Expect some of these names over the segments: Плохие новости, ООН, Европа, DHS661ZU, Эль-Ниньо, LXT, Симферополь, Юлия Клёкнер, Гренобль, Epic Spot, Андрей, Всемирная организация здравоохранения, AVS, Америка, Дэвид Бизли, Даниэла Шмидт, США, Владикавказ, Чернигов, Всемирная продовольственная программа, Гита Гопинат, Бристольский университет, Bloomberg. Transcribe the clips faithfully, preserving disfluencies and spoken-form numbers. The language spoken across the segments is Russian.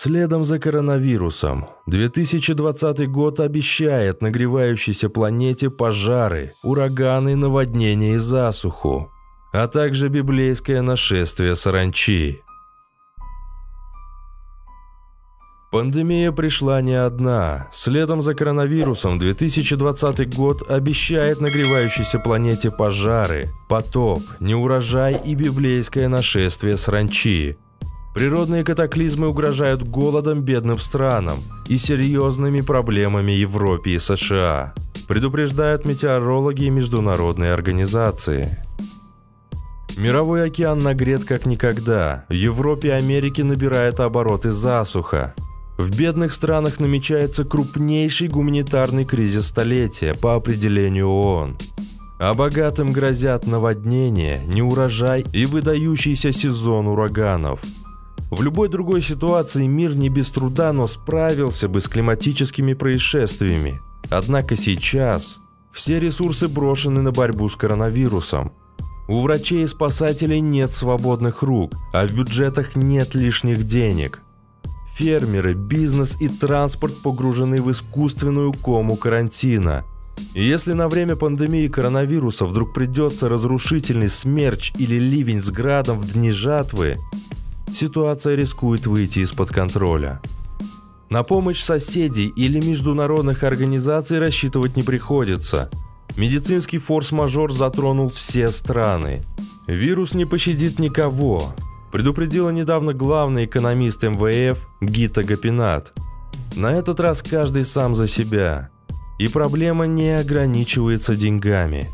Следом за коронавирусом две тысячи двадцатый год обещает нагревающейся планете пожары, ураганы, наводнения и засуху, а также библейское нашествие саранчи. Пандемия пришла не одна. Следом за коронавирусом две тысячи двадцатый год обещает нагревающейся планете пожары, потоп, неурожай и библейское нашествие саранчи. Природные катаклизмы угрожают голодом бедным странам и серьезными проблемами Европе и США, предупреждают метеорологи и международные организации. Мировой океан нагрет как никогда, в Европе и Америке набирает обороты засуха. В бедных странах намечается крупнейший гуманитарный кризис столетия по определению ООН. А богатым грозят наводнения, неурожай и выдающийся сезон ураганов. В любой другой ситуации мир не без труда, но справился бы с климатическими происшествиями. Однако сейчас все ресурсы брошены на борьбу с коронавирусом. У врачей и спасателей нет свободных рук, а в бюджетах нет лишних денег. Фермеры, бизнес и транспорт погружены в искусственную кому карантина. И если на время пандемии коронавируса вдруг придется разрушительный смерч или ливень с градом в дни жатвы, ситуация рискует выйти из-под контроля. На помощь соседей или международных организаций рассчитывать не приходится. Медицинский форс-мажор затронул все страны. Вирус не пощадит никого, предупредила недавно главный экономист эм вэ эф Гита Гопинат. На этот раз каждый сам за себя. И проблема не ограничивается деньгами.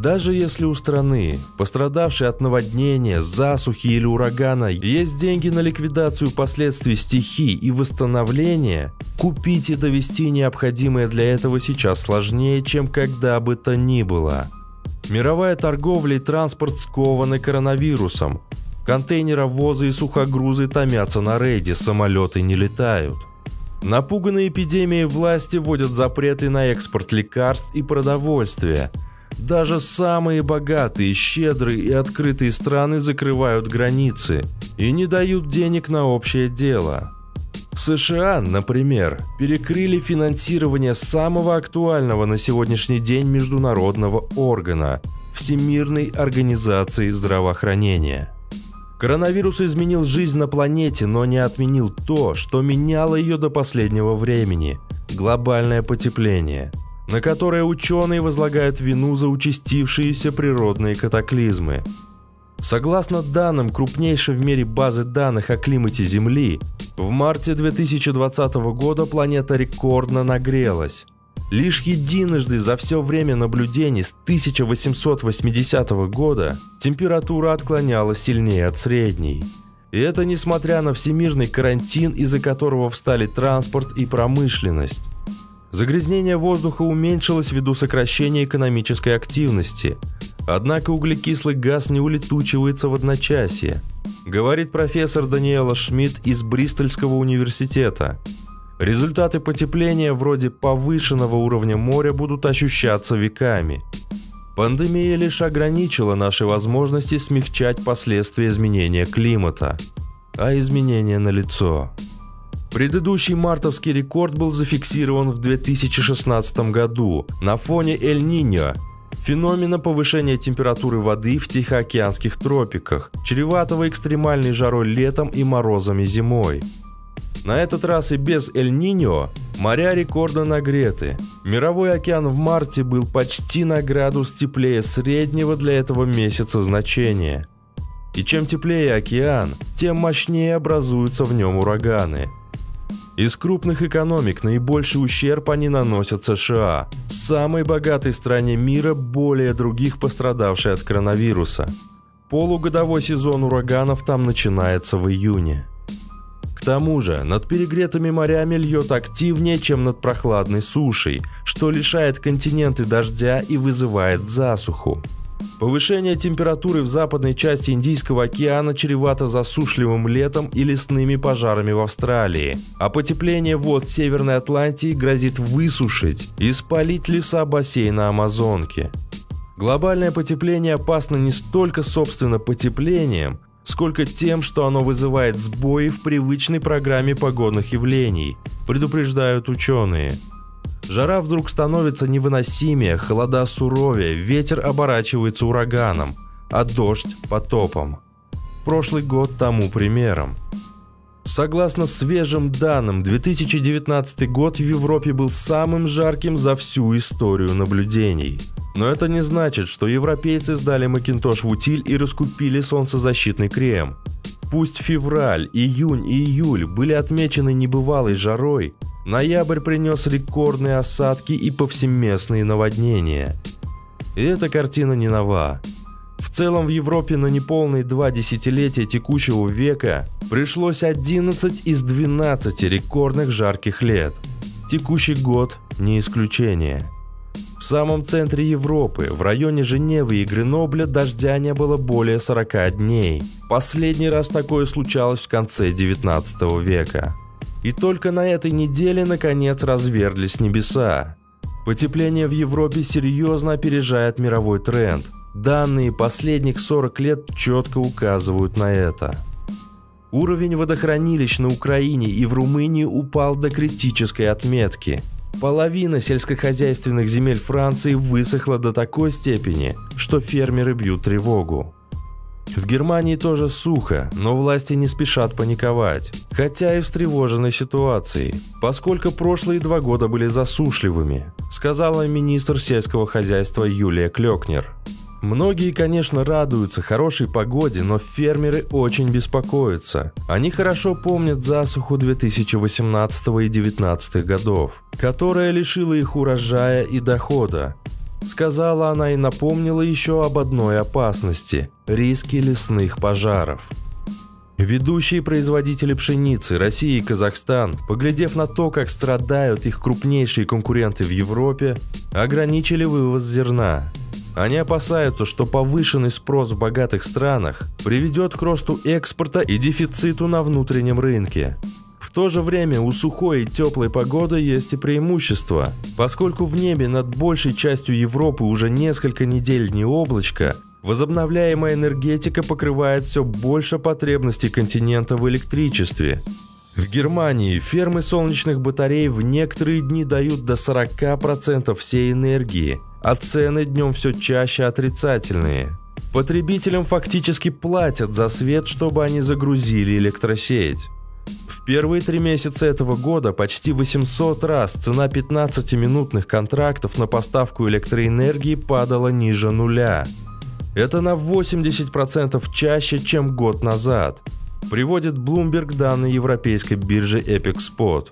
Даже если у страны, пострадавшей от наводнения, засухи или урагана, есть деньги на ликвидацию последствий стихий и восстановление, купить и довести необходимое для этого сейчас сложнее, чем когда бы то ни было. Мировая торговля и транспорт скованы коронавирусом. Контейнеровозы и сухогрузы томятся на рейде, самолеты не летают. Напуганные эпидемией власти вводят запреты на экспорт лекарств и продовольствия. Даже самые богатые, щедрые и открытые страны закрывают границы и не дают денег на общее дело. США, например, перекрыли финансирование самого актуального на сегодняшний день международного органа – Всемирной организации здравоохранения. Коронавирус изменил жизнь на планете, но не отменил то, что меняло ее до последнего времени – глобальное потепление, на которое ученые возлагают вину за участившиеся природные катаклизмы. Согласно данным крупнейшей в мире базы данных о климате Земли, в марте две тысячи двадцатого года планета рекордно нагрелась. Лишь единожды за все время наблюдений с тысяча восемьсот восьмидесятого года температура отклонялась сильнее от средней. И это несмотря на всемирный карантин, из-за которого встали транспорт и промышленность. Загрязнение воздуха уменьшилось ввиду сокращения экономической активности. Однако углекислый газ не улетучивается в одночасье, говорит профессор Даниэла Шмидт из Бристольского университета. Результаты потепления вроде повышенного уровня моря будут ощущаться веками. Пандемия лишь ограничила наши возможности смягчать последствия изменения климата, а изменения налицо. Предыдущий мартовский рекорд был зафиксирован в две тысячи шестнадцатом году на фоне Эль-Ниньо, феномена повышения температуры воды в тихоокеанских тропиках, чреватого экстремальной жарой летом и морозами зимой. На этот раз и без Эль-Ниньо моря рекордно нагреты. Мировой океан в марте был почти на градус теплее среднего для этого месяца значения. И чем теплее океан, тем мощнее образуются в нем ураганы. Из крупных экономик наибольший ущерб они наносят США, самой богатой стране мира, более других пострадавшей от коронавируса. Полугодовой сезон ураганов там начинается в июне. К тому же над перегретыми морями льет активнее, чем над прохладной сушей, что лишает континенты дождя и вызывает засуху. Повышение температуры в западной части Индийского океана чревато засушливым летом и лесными пожарами в Австралии, а потепление вод Северной Атлантии грозит высушить и спалить леса бассейна Амазонки. Глобальное потепление опасно не столько собственно потеплением, сколько тем, что оно вызывает сбои в привычной программе погодных явлений, предупреждают ученые. Жара вдруг становится невыносимее, холода суровее, ветер оборачивается ураганом, а дождь – потопом. Прошлый год тому примером. Согласно свежим данным, две тысячи девятнадцатый год в Европе был самым жарким за всю историю наблюдений. Но это не значит, что европейцы сдали макинтош в утиль и раскупили солнцезащитный крем. Пусть февраль, июнь и июль были отмечены небывалой жарой, ноябрь принес рекордные осадки и повсеместные наводнения. И эта картина не нова. В целом в Европе на неполные два десятилетия текущего века пришлось одиннадцать из двенадцати рекордных жарких лет. Текущий год не исключение. В самом центре Европы, в районе Женевы и Гренобля, дождя не было более сорока дней. Последний раз такое случалось в конце девятнадцатого века. И только на этой неделе наконец разверзлись небеса. Потепление в Европе серьезно опережает мировой тренд. Данные последних сорока лет четко указывают на это. Уровень водохранилищ на Украине и в Румынии упал до критической отметки. Половина сельскохозяйственных земель Франции высохла до такой степени, что фермеры бьют тревогу. В Германии тоже сухо, но власти не спешат паниковать, хотя и в встревоженной ситуации, поскольку прошлые два года были засушливыми, сказала министр сельского хозяйства Юлия Клёкнер. Многие, конечно, радуются хорошей погоде, но фермеры очень беспокоятся. Они хорошо помнят засуху две тысячи восемнадцатого и две тысячи девятнадцатого годов, которая лишила их урожая и дохода. Сказала она и напомнила еще об одной опасности – риске лесных пожаров. Ведущие производители пшеницы России и Казахстан, поглядев на то, как страдают их крупнейшие конкуренты в Европе, ограничили вывоз зерна. Они опасаются, что повышенный спрос в богатых странах приведет к росту экспорта и дефициту на внутреннем рынке. В то же время у сухой и теплой погоды есть и преимущество. Поскольку в небе над большей частью Европы уже несколько недель не облачко, возобновляемая энергетика покрывает все больше потребностей континента в электричестве. В Германии фермы солнечных батарей в некоторые дни дают до сорока процентов всей энергии, а цены днем все чаще отрицательные. Потребителям фактически платят за свет, чтобы они загрузили электросеть. В первые три месяца этого года почти восемьсот раз цена пятнадцатиминутных контрактов на поставку электроэнергии падала ниже нуля. Это на восемьдесят процентов чаще, чем год назад, приводит Bloomberg данные европейской биржи Epic Spot.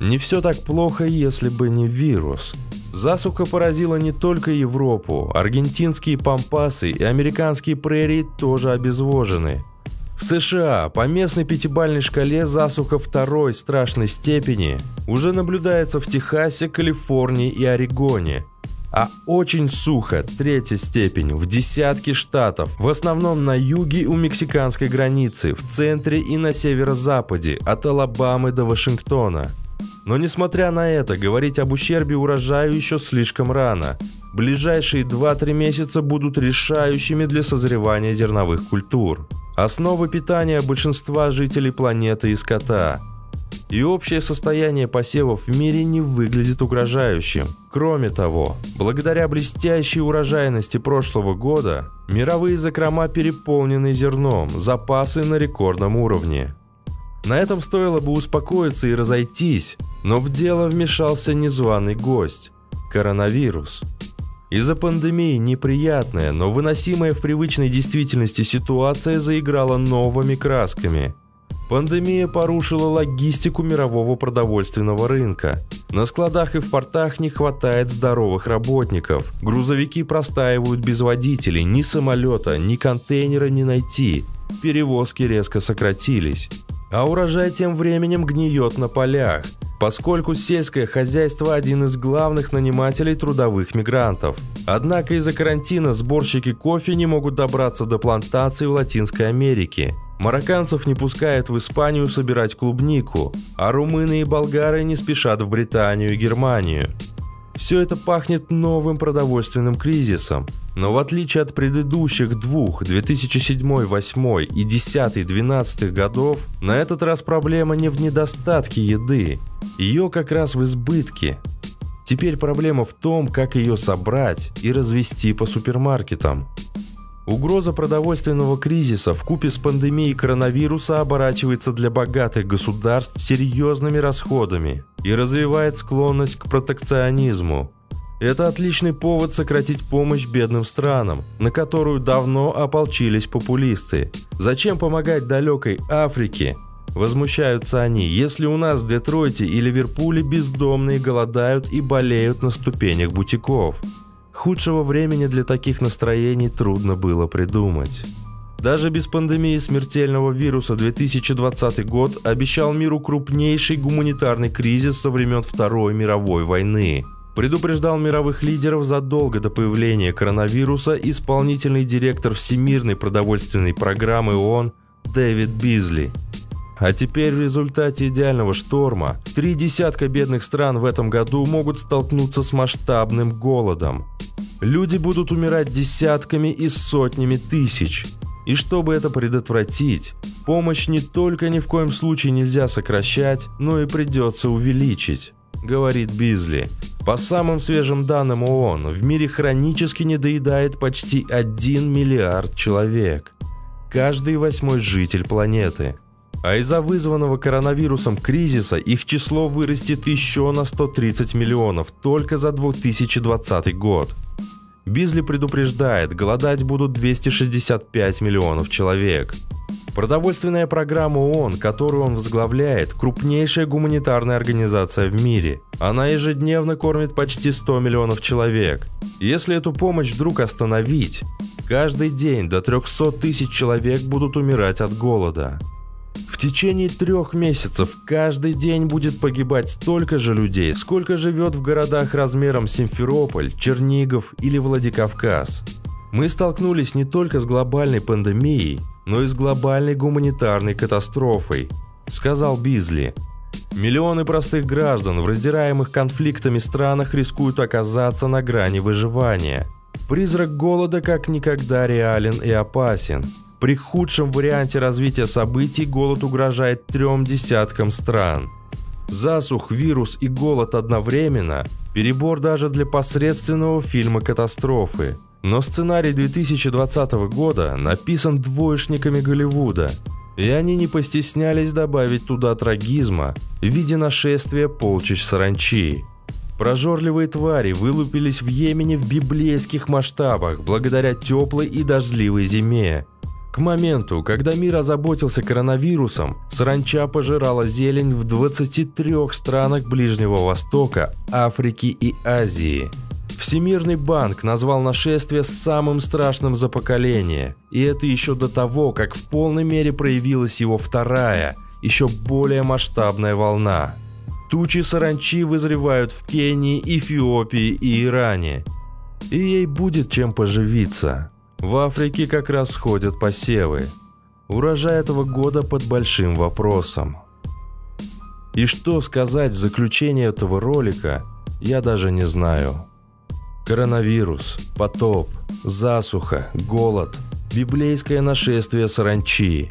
Не все так плохо, если бы не вирус. Засуха поразила не только Европу, аргентинские пампасы и американские прерии тоже обезвожены. В США по местной пятибалльной шкале засуха второй страшной степени уже наблюдается в Техасе, Калифорнии и Орегоне, а очень сухо третья степень в десятке штатов, в основном на юге у мексиканской границы, в центре и на северо-западе, от Алабамы до Вашингтона. Но несмотря на это, говорить об ущербе урожаю еще слишком рано. Ближайшие два-три месяца будут решающими для созревания зерновых культур, основы питания большинства жителей планеты и скота. И общее состояние посевов в мире не выглядит угрожающим. Кроме того, благодаря блестящей урожайности прошлого года, мировые закрома переполнены зерном, запасы на рекордном уровне. На этом стоило бы успокоиться и разойтись, но в дело вмешался незваный гость – коронавирус. Из-за пандемии неприятная, но выносимая в привычной действительности ситуация заиграла новыми красками. Пандемия порушила логистику мирового продовольственного рынка. На складах и в портах не хватает здоровых работников. Грузовики простаивают без водителей, ни самолета, ни контейнера не найти. Перевозки резко сократились. А урожай тем временем гниет на полях, поскольку сельское хозяйство – один из главных нанимателей трудовых мигрантов. Однако из-за карантина сборщики кофе не могут добраться до плантаций в Латинской Америке. Марокканцев не пускают в Испанию собирать клубнику, а румыны и болгары не спешат в Британию и Германию. Все это пахнет новым продовольственным кризисом. Но в отличие от предыдущих двух, две тысячи седьмого, две тысячи восьмого и две тысячи двенадцатого годов, на этот раз проблема не в недостатке еды, ее как раз в избытке. Теперь проблема в том, как ее собрать и развести по супермаркетам. Угроза продовольственного кризиса вкупе с пандемией коронавируса оборачивается для богатых государств серьезными расходами и развивает склонность к протекционизму. Это отличный повод сократить помощь бедным странам, на которую давно ополчились популисты. Зачем помогать далекой Африке? Возмущаются они, если у нас в Детройте и Ливерпуле бездомные голодают и болеют на ступенях бутиков. Худшего времени для таких настроений трудно было придумать. Даже без пандемии смертельного вируса две тысячи двадцатый год обещал миру крупнейший гуманитарный кризис со времен Второй мировой войны. Предупреждал мировых лидеров задолго до появления коронавируса исполнительный директор Всемирной продовольственной программы ООН Дэвид Бизли. А теперь в результате идеального шторма три десятка бедных стран в этом году могут столкнуться с масштабным голодом. Люди будут умирать десятками и сотнями тысяч. И чтобы это предотвратить, помощь не только ни в коем случае нельзя сокращать, но и придется увеличить, говорит Бизли. По самым свежим данным ООН, в мире хронически недоедает почти один миллиард человек. Каждый восьмой житель планеты. А из-за вызванного коронавирусом кризиса их число вырастет еще на сто тридцать миллионов только за две тысячи двадцатый год. Бизли предупреждает, голодать будут двести шестьдесят пять миллионов человек. Продовольственная программа ООН, которую он возглавляет, крупнейшая гуманитарная организация в мире. Она ежедневно кормит почти сто миллионов человек. Если эту помощь вдруг остановить, каждый день до трёхсот тысяч человек будут умирать от голода. В течение трех месяцев каждый день будет погибать столько же людей, сколько живет в городах размером Симферополь, Чернигов или Владикавказ. Мы столкнулись не только с глобальной пандемией, но и с глобальной гуманитарной катастрофой, сказал Бизли. Миллионы простых граждан в раздираемых конфликтами странах рискуют оказаться на грани выживания. Призрак голода как никогда реален и опасен. При худшем варианте развития событий голод угрожает трем десяткам стран. Засух, вирус и голод одновременно – перебор даже для посредственного фильма «Катастрофы». Но сценарий две тысячи двадцатого года написан двоечниками Голливуда, и они не постеснялись добавить туда трагизма в виде нашествия полчищ саранчи. Прожорливые твари вылупились в Йемене в библейских масштабах благодаря теплой и дождливой зиме. К моменту, когда мир озаботился коронавирусом, саранча пожирала зелень в двадцати трёх странах Ближнего Востока, Африки и Азии. Всемирный банк назвал нашествие самым страшным за поколение, и это еще до того, как в полной мере проявилась его вторая, еще более масштабная волна. Тучи саранчи вызревают в Кении, Эфиопии и Иране, и ей будет чем поживиться. В Африке как раз сходят посевы. Урожай этого года под большим вопросом. И что сказать в заключение этого ролика, я даже не знаю. Коронавирус, потоп, засуха, голод, библейское нашествие саранчи.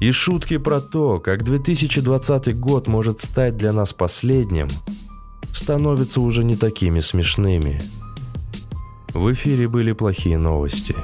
И шутки про то, как две тысячи двадцатый год может стать для нас последним, становятся уже не такими смешными. В эфире были «Плохие новости».